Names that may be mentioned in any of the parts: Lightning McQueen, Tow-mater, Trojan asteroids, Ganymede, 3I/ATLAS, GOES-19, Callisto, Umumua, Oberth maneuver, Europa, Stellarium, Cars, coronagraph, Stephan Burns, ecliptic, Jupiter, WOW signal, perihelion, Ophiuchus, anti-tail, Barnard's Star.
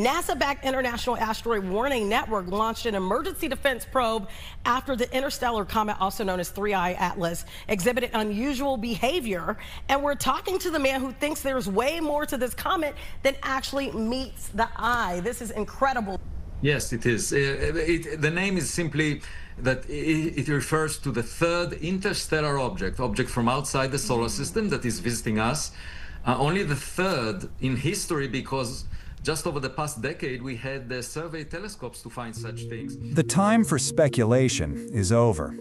NASA-backed International Asteroid Warning Network launched an emergency defense probe after the interstellar comet, also known as 3I/ATLAS, exhibited unusual behavior. And we're talking to the man who thinks there's way more to this comet than actually meets the eye. This is incredible. Yes, it is. The name is simply that it refers to the third interstellar object from outside the solar system that is visiting us. Only the third in history, because just over the past decade we had the survey telescopes to find such things. The time for speculation is over.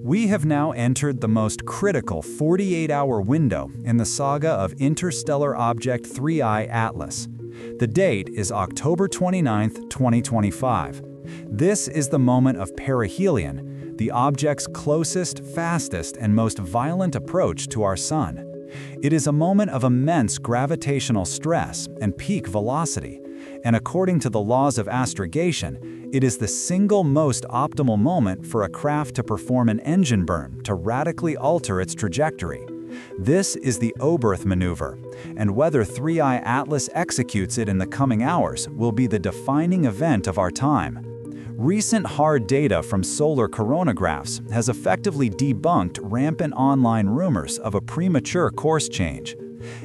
We have now entered the most critical 48-hour window in the saga of interstellar object 3I/ATLAS. The date is October 29th, 2025. This is the moment of perihelion, the object's closest, fastest, and most violent approach to our Sun. It is a moment of immense gravitational stress and peak velocity, and according to the laws of astrogation, it is the single most optimal moment for a craft to perform an engine burn to radically alter its trajectory. This is the Oberth maneuver, and whether 3I/ATLAS executes it in the coming hours will be the defining event of our time. Recent hard data from solar coronagraphs has effectively debunked rampant online rumors of a premature course change.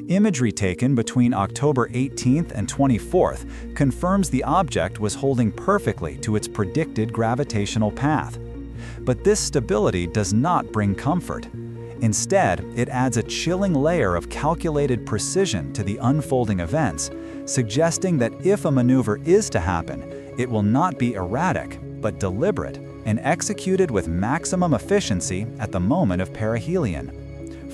Imagery taken between October 18th and 24th confirms the object was holding perfectly to its predicted gravitational path. But this stability does not bring comfort. Instead, it adds a chilling layer of calculated precision to the unfolding events, suggesting that if a maneuver is to happen, it will not be erratic, but deliberate and executed with maximum efficiency at the moment of perihelion.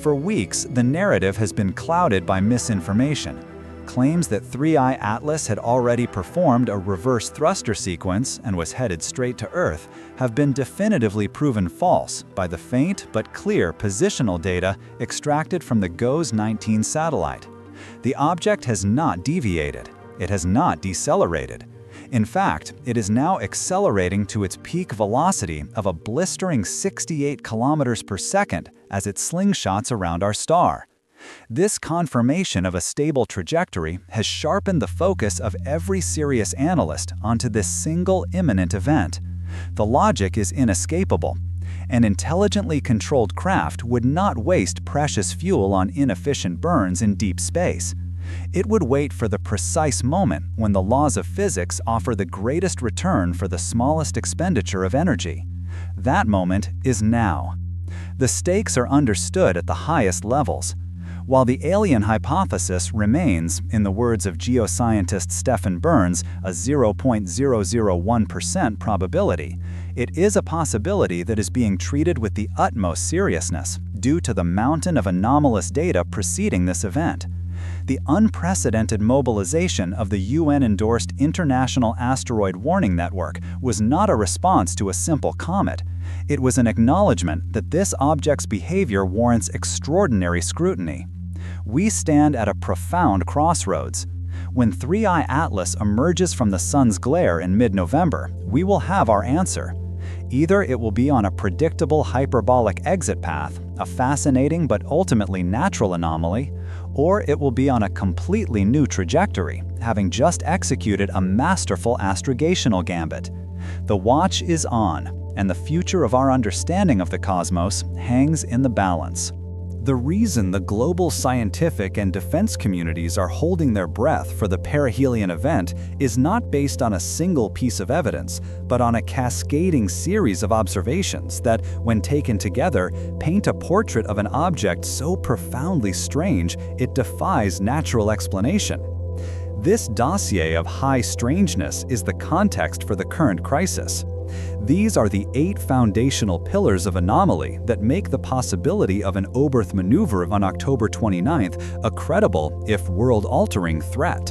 For weeks, the narrative has been clouded by misinformation. Claims that 3I/ATLAS had already performed a reverse thruster sequence and was headed straight to Earth have been definitively proven false by the faint but clear positional data extracted from the GOES-19 satellite. The object has not deviated. It has not decelerated. In fact, it is now accelerating to its peak velocity of a blistering 68 kilometers per second as it slingshots around our star. This confirmation of a stable trajectory has sharpened the focus of every serious analyst onto this single imminent event. The logic is inescapable. An intelligently controlled craft would not waste precious fuel on inefficient burns in deep space. It would wait for the precise moment when the laws of physics offer the greatest return for the smallest expenditure of energy. That moment is now. The stakes are understood at the highest levels. While the alien hypothesis remains, in the words of geoscientist Stephan Burns, a 0.001% probability, it is a possibility that is being treated with the utmost seriousness due to the mountain of anomalous data preceding this event. The unprecedented mobilization of the UN-endorsed International Asteroid Warning Network was not a response to a simple comet. It was an acknowledgement that this object's behavior warrants extraordinary scrutiny. We stand at a profound crossroads. When 3I/ATLAS emerges from the sun's glare in mid-November, we will have our answer. Either it will be on a predictable hyperbolic exit path, a fascinating but ultimately natural anomaly, or it will be on a completely new trajectory, having just executed a masterful astrogational gambit. The watch is on, and the future of our understanding of the cosmos hangs in the balance. The reason the global scientific and defense communities are holding their breath for the perihelion event is not based on a single piece of evidence, but on a cascading series of observations that, when taken together, paint a portrait of an object so profoundly strange it defies natural explanation. This dossier of high strangeness is the context for the current crisis. These are the 8 foundational pillars of anomaly that make the possibility of an Oberth maneuver on October 29th a credible, if world-altering, threat.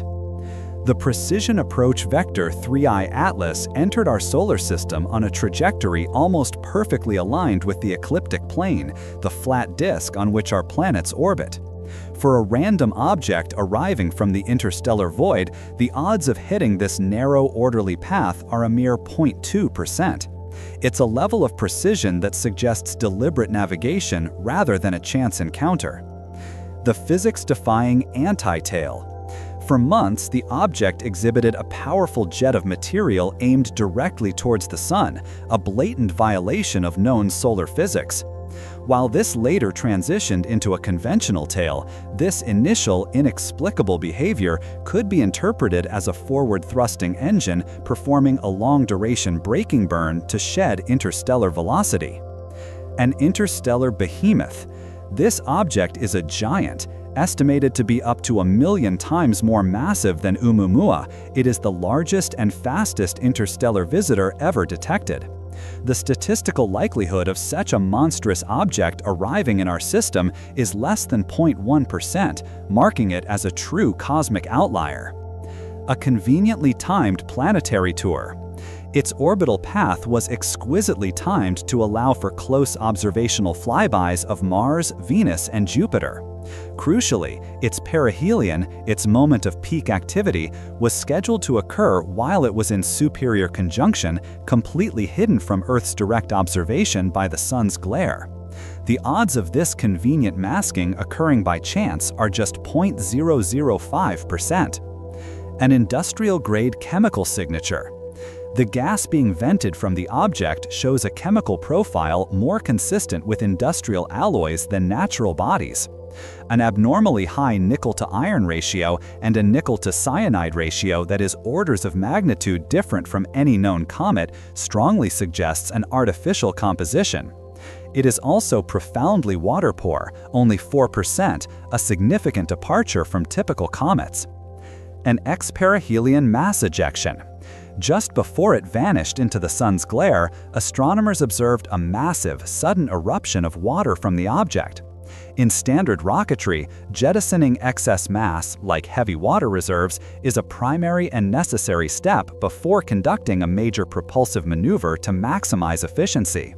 The precision approach vector 3I/ATLAS entered our solar system on a trajectory almost perfectly aligned with the ecliptic plane, the flat disk on which our planets orbit. For a random object arriving from the interstellar void, the odds of hitting this narrow, orderly path are a mere 0.2%. It's a level of precision that suggests deliberate navigation rather than a chance encounter. The physics-defying anti-tail. For months, the object exhibited a powerful jet of material aimed directly towards the Sun, a blatant violation of known solar physics. While this later transitioned into a conventional tale, this initial inexplicable behavior could be interpreted as a forward-thrusting engine performing a long-duration braking burn to shed interstellar velocity. An interstellar behemoth. This object is a giant, estimated to be up to 1,000,000 times more massive than Umumua. It is the largest and fastest interstellar visitor ever detected. The statistical likelihood of such a monstrous object arriving in our system is less than 0.1%, marking it as a true cosmic outlier. A conveniently timed planetary tour. Its orbital path was exquisitely timed to allow for close observational flybys of Mars, Venus, and Jupiter. Crucially, its perihelion, its moment of peak activity, was scheduled to occur while it was in superior conjunction, completely hidden from Earth's direct observation by the Sun's glare. The odds of this convenient masking occurring by chance are just 0.005%. An industrial-grade chemical signature. The gas being vented from the object shows a chemical profile more consistent with industrial alloys than natural bodies. An abnormally high nickel-to-iron ratio and a nickel-to-cyanide ratio that is orders of magnitude different from any known comet strongly suggests an artificial composition. It is also profoundly water-poor, only 4%, a significant departure from typical comets. An ex-perihelion mass ejection. Just before it vanished into the Sun's glare, astronomers observed a massive, sudden eruption of water from the object. In standard rocketry, jettisoning excess mass, like heavy water reserves, is a primary and necessary step before conducting a major propulsive maneuver to maximize efficiency.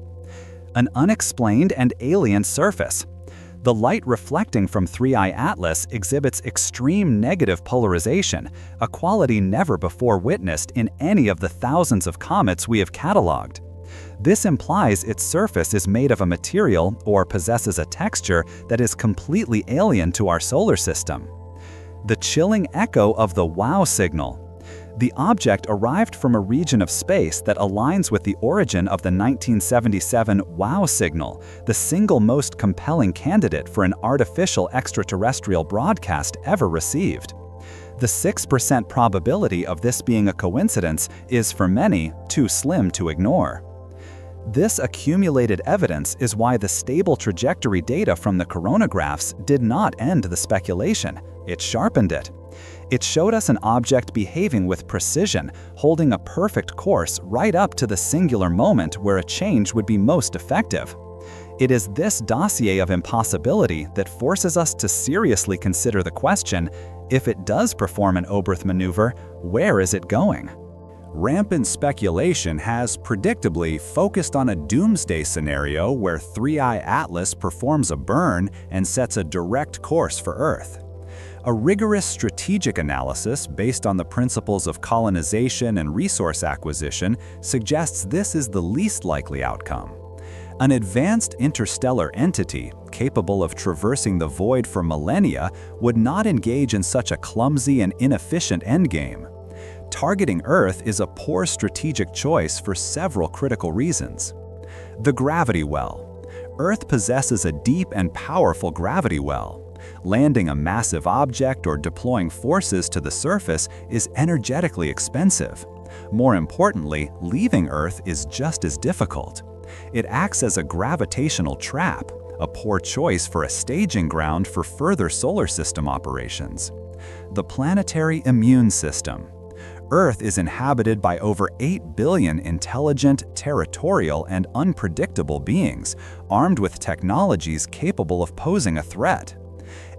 An unexplained and alien surface. The light reflecting from 3I/ATLAS exhibits extreme negative polarization, a quality never before witnessed in any of the thousands of comets we have cataloged. This implies its surface is made of a material or possesses a texture that is completely alien to our solar system. The chilling echo of the WOW signal. The object arrived from a region of space that aligns with the origin of the 1977 WOW signal, the single most compelling candidate for an artificial extraterrestrial broadcast ever received. The 6% probability of this being a coincidence is, for many, too slim to ignore. This accumulated evidence is why the stable trajectory data from the coronagraphs did not end the speculation. It sharpened it. It showed us an object behaving with precision, holding a perfect course right up to the singular moment where a change would be most effective. It is this dossier of impossibility that forces us to seriously consider the question, if it does perform an Oberth maneuver, where is it going? Rampant speculation has predictably focused on a doomsday scenario where 3I/ATLAS performs a burn and sets a direct course for Earth. A rigorous strategic analysis based on the principles of colonization and resource acquisition suggests this is the least likely outcome. An advanced interstellar entity, capable of traversing the void for millennia, would not engage in such a clumsy and inefficient endgame. Targeting Earth is a poor strategic choice for several critical reasons. The gravity well. Earth possesses a deep and powerful gravity well. Landing a massive object or deploying forces to the surface is energetically expensive. More importantly, leaving Earth is just as difficult. It acts as a gravitational trap, a poor choice for a staging ground for further solar system operations. The planetary immune system. Earth is inhabited by over 8 billion intelligent, territorial, and unpredictable beings, armed with technologies capable of posing a threat.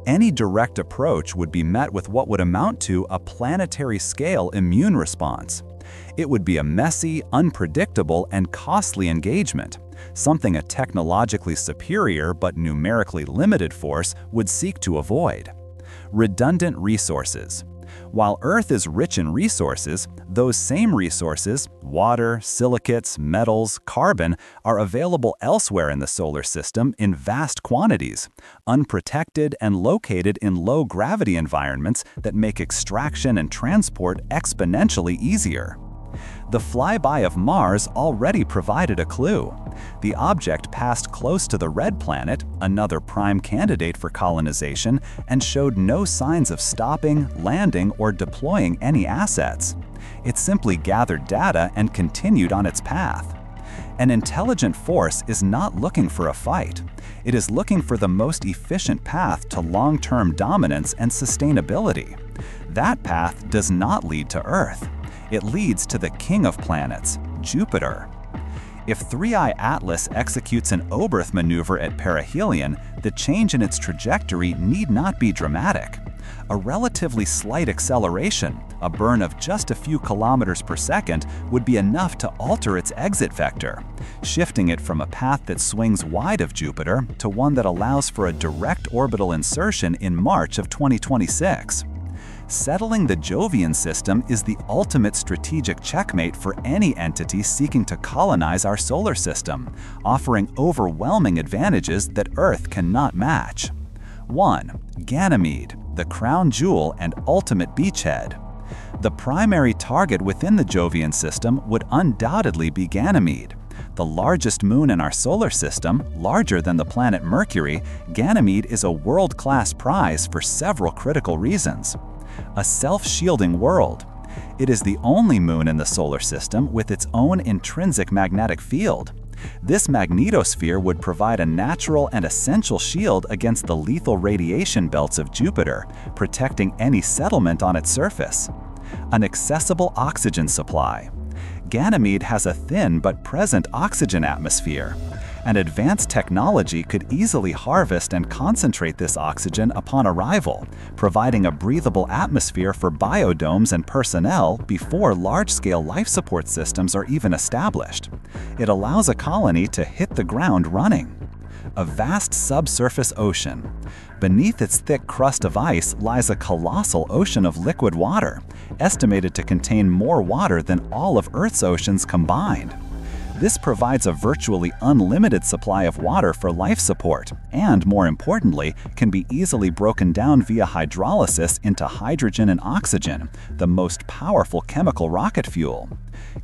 Any direct approach would be met with what would amount to a planetary-scale immune response. It would be a messy, unpredictable, and costly engagement, something a technologically superior but numerically limited force would seek to avoid. Redundant resources. While Earth is rich in resources, those same resources, water, silicates, metals, carbon, are available elsewhere in the solar system in vast quantities, unprotected and located in low-gravity environments that make extraction and transport exponentially easier. The flyby of Mars already provided a clue. The object passed close to the red planet, another prime candidate for colonization, and showed no signs of stopping, landing, or deploying any assets. It simply gathered data and continued on its path. An intelligent force is not looking for a fight. It is looking for the most efficient path to long-term dominance and sustainability. That path does not lead to Earth. It leads to the king of planets, Jupiter. If 3I/ATLAS executes an Oberth maneuver at perihelion, the change in its trajectory need not be dramatic. A relatively slight acceleration, a burn of just a few kilometers per second, would be enough to alter its exit vector, shifting it from a path that swings wide of Jupiter to one that allows for a direct orbital insertion in March of 2026. Settling the Jovian system is the ultimate strategic checkmate for any entity seeking to colonize our solar system, offering overwhelming advantages that Earth cannot match. 1. Ganymede, the crown jewel and ultimate beachhead. The primary target within the Jovian system would undoubtedly be Ganymede. The largest moon in our solar system, larger than the planet Mercury, Ganymede is a world-class prize for several critical reasons. A self-shielding world. It is the only moon in the solar system with its own intrinsic magnetic field. This magnetosphere would provide a natural and essential shield against the lethal radiation belts of Jupiter, protecting any settlement on its surface. An accessible oxygen supply. Ganymede has a thin but present oxygen atmosphere. An advanced technology could easily harvest and concentrate this oxygen upon arrival, providing a breathable atmosphere for biodomes and personnel before large-scale life support systems are even established. It allows a colony to hit the ground running. A vast subsurface ocean. Beneath its thick crust of ice lies a colossal ocean of liquid water, estimated to contain more water than all of Earth's oceans combined. This provides a virtually unlimited supply of water for life support and, more importantly, can be easily broken down via hydrolysis into hydrogen and oxygen, the most powerful chemical rocket fuel.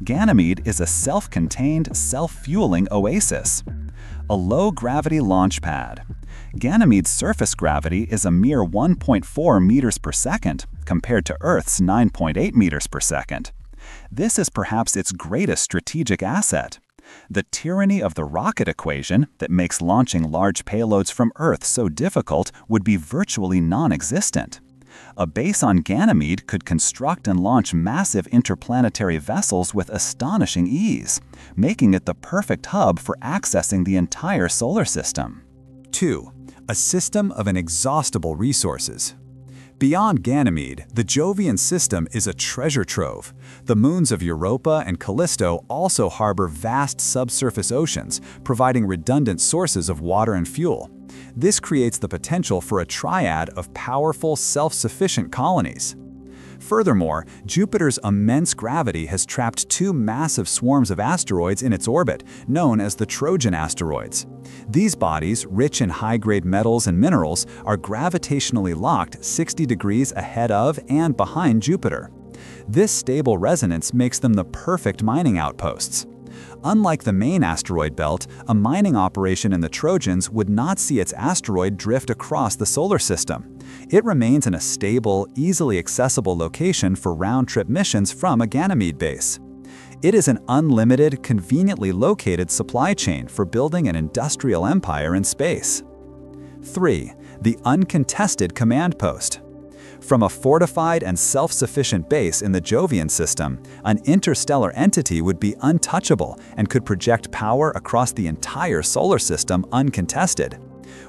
Ganymede is a self-contained, self-fueling oasis. A low-gravity launch pad. Ganymede's surface gravity is a mere 1.4 meters per second compared to Earth's 9.8 meters per second. This is perhaps its greatest strategic asset. The tyranny of the rocket equation that makes launching large payloads from Earth so difficult would be virtually non-existent. A base on Ganymede could construct and launch massive interplanetary vessels with astonishing ease, making it the perfect hub for accessing the entire solar system. 2. A system of inexhaustible resources. Beyond Ganymede, the Jovian system is a treasure trove. The moons of Europa and Callisto also harbor vast subsurface oceans, providing redundant sources of water and fuel. This creates the potential for a triad of powerful, self-sufficient colonies. Furthermore, Jupiter's immense gravity has trapped two massive swarms of asteroids in its orbit, known as the Trojan asteroids. These bodies, rich in high-grade metals and minerals, are gravitationally locked 60 degrees ahead of and behind Jupiter. This stable resonance makes them the perfect mining outposts. Unlike the main asteroid belt, a mining operation in the Trojans would not see its asteroid drift across the solar system. It remains in a stable, easily accessible location for round-trip missions from a Ganymede base. It is an unlimited, conveniently located supply chain for building an industrial empire in space. 3. The uncontested command post. From a fortified and self-sufficient base in the Jovian system, an interstellar entity would be untouchable and could project power across the entire solar system uncontested.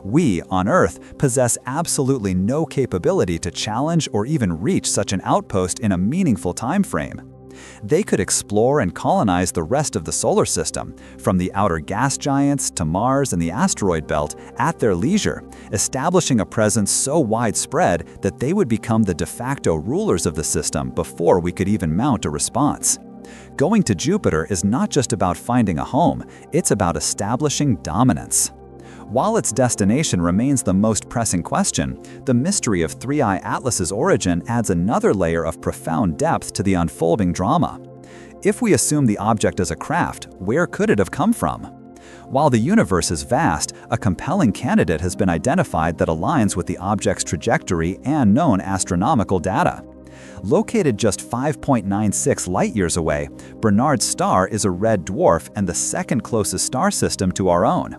We, on Earth, possess absolutely no capability to challenge or even reach such an outpost in a meaningful time frame. they could explore and colonize the rest of the solar system, from the outer gas giants to Mars and the asteroid belt, at their leisure, establishing a presence so widespread that they would become the de facto rulers of the system before we could even mount a response. Going to Jupiter is not just about finding a home, it's about establishing dominance. While its destination remains the most pressing question, the mystery of 3I/ATLAS's origin adds another layer of profound depth to the unfolding drama. If we assume the object is a craft, where could it have come from? While the universe is vast, a compelling candidate has been identified that aligns with the object's trajectory and known astronomical data. Located just 5.96 light-years away, Barnard's Star is a red dwarf and the second closest star system to our own.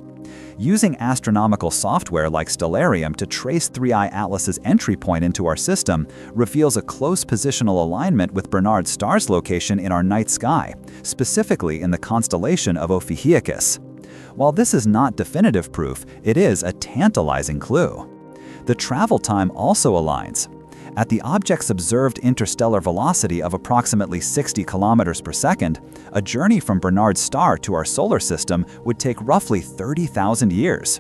Using astronomical software like Stellarium to trace 3I/ATLAS's entry point into our system reveals a close positional alignment with Barnard's Star's location in our night sky, specifically in the constellation of Ophiuchus. While this is not definitive proof, it is a tantalizing clue. The travel time also aligns. At the object's observed interstellar velocity of approximately 60 kilometers per second, a journey from Barnard's Star to our solar system would take roughly 30,000 years.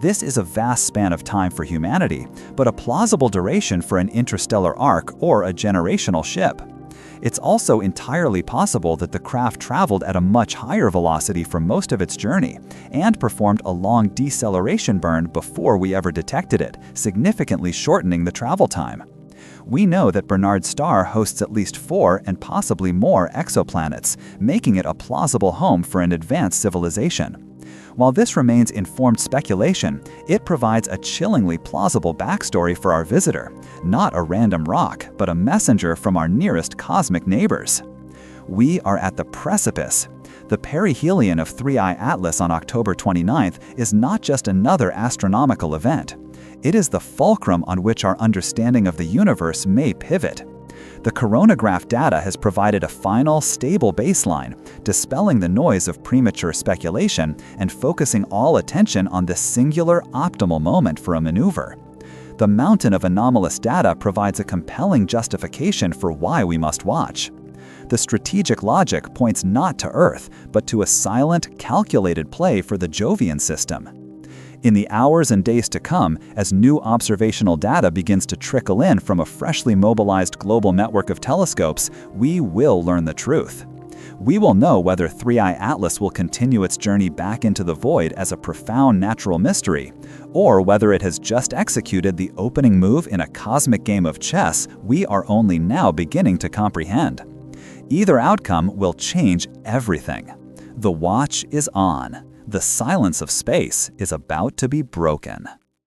This is a vast span of time for humanity, but a plausible duration for an interstellar arc or a generational ship. It's also entirely possible that the craft traveled at a much higher velocity for most of its journey and performed a long deceleration burn before we ever detected it, significantly shortening the travel time. We know that Barnard's Star hosts at least 4 and possibly more exoplanets, making it a plausible home for an advanced civilization. While this remains informed speculation, it provides a chillingly plausible backstory for our visitor, not a random rock, but a messenger from our nearest cosmic neighbors. We are at the precipice. The perihelion of 3I/ATLAS on October 29th is not just another astronomical event. It is the fulcrum on which our understanding of the universe may pivot. The coronagraph data has provided a final, stable baseline, dispelling the noise of premature speculation and focusing all attention on this singular, optimal moment for a maneuver. The mountain of anomalous data provides a compelling justification for why we must watch. The strategic logic points not to Earth, but to a silent, calculated play for the Jovian system. In the hours and days to come, as new observational data begins to trickle in from a freshly mobilized global network of telescopes, we will learn the truth. We will know whether 3I/ATLAS will continue its journey back into the void as a profound natural mystery, or whether it has just executed the opening move in a cosmic game of chess we are only now beginning to comprehend. Either outcome will change everything. The watch is on. The silence of space is about to be broken.